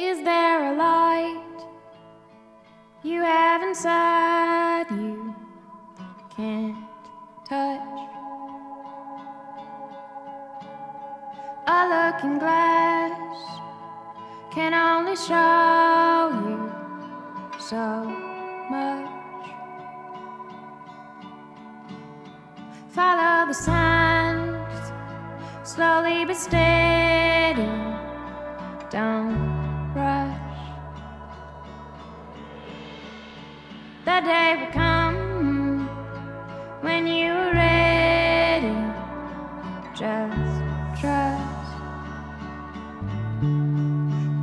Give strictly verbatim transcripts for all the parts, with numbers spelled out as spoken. Is there a light you have inside you can't touch? A looking glass can only show you so much. Follow the signs, slowly but steady. Don't rush. The day will come when you are ready. Just trust.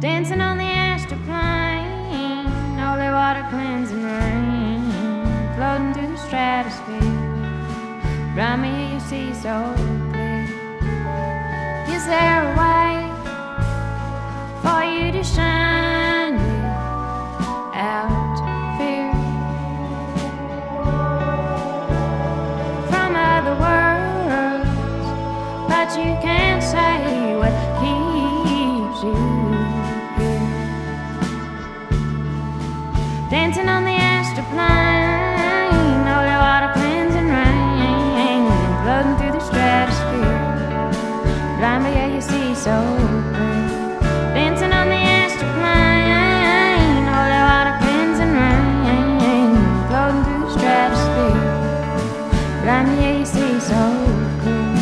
Dancing on the astral plane, holy water cleansing rain, floating through the stratosphere. Around me you see so clear. Is there a way for you to shine without fear? From other worlds, but you can't say what keeps you here. Dancing on the astral plane, holy water cleansing rain, floating through the stratosphere. Blind, but yeah, you see so clear. Dancing on the astral plane, holy water cleansing rain, floating through the stratosphere. Blind, yeah, you see so clear.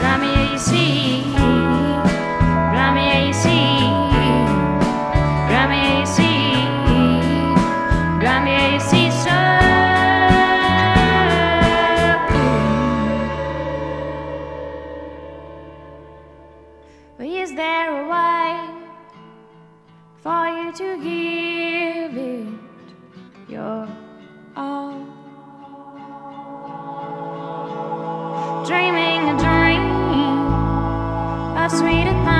Blind, yeah, you see. Blind, yeah, you see. Blind, yeah, you see. Blind, yeah, you see so clear. Is there a way for you to give it your all? Dreaming a dream of sweeter things.